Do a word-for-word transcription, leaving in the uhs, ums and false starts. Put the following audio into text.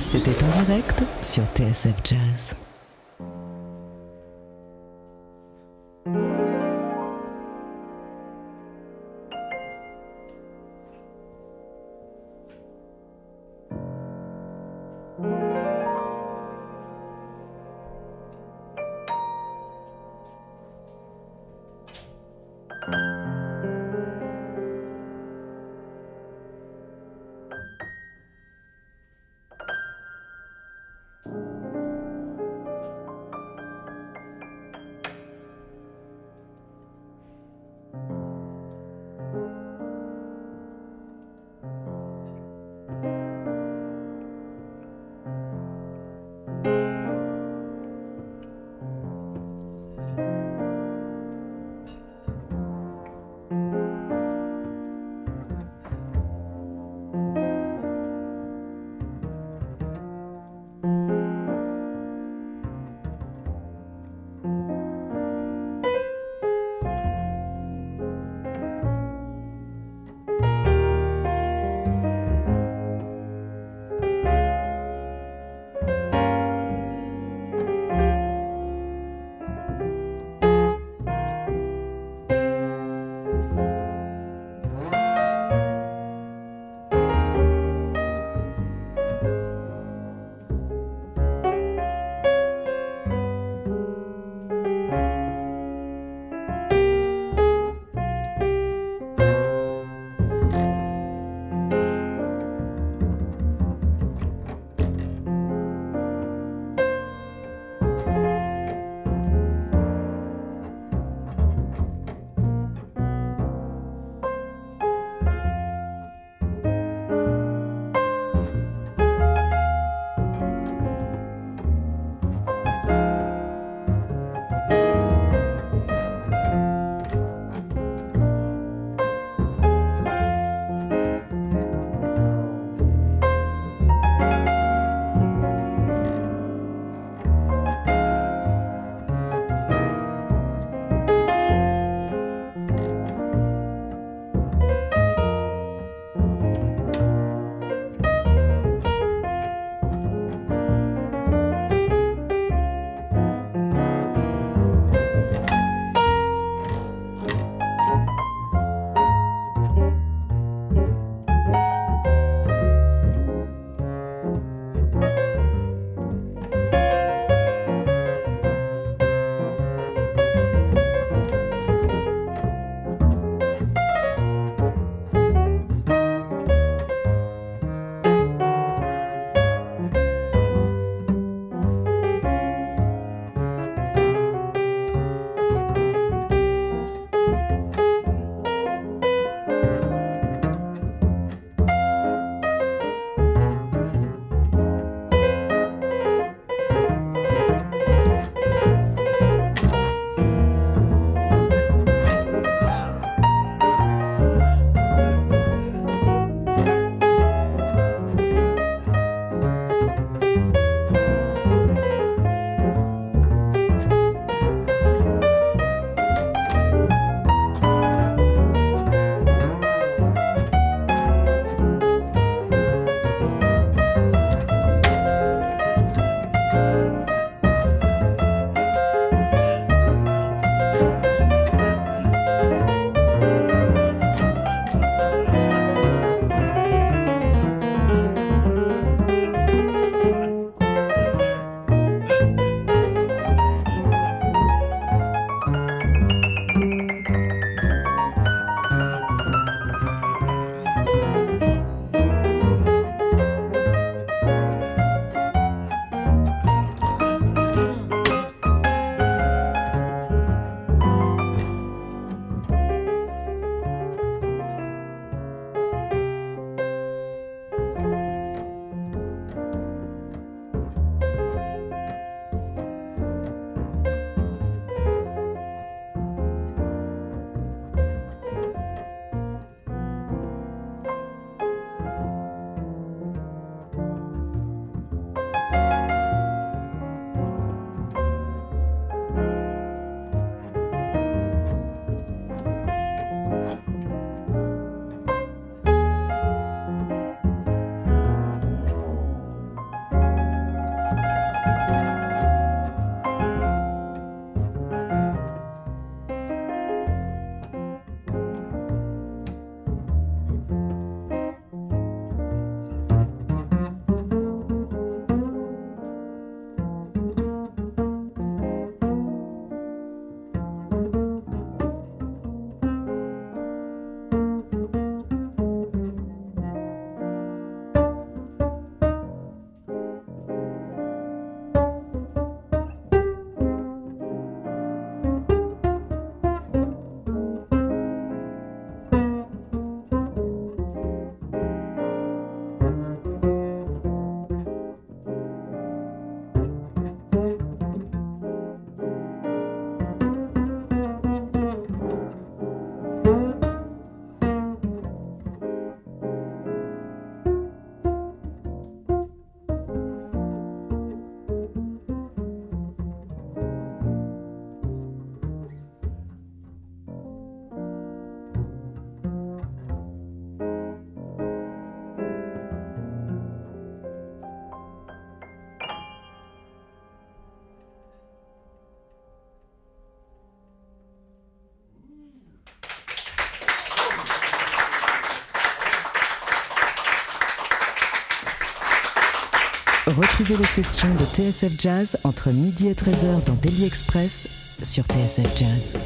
C'était en direct sur T S F Jazz. Retrouvez les sessions de T S F Jazz entre midi et treize heures dans Daily Express sur T S F Jazz.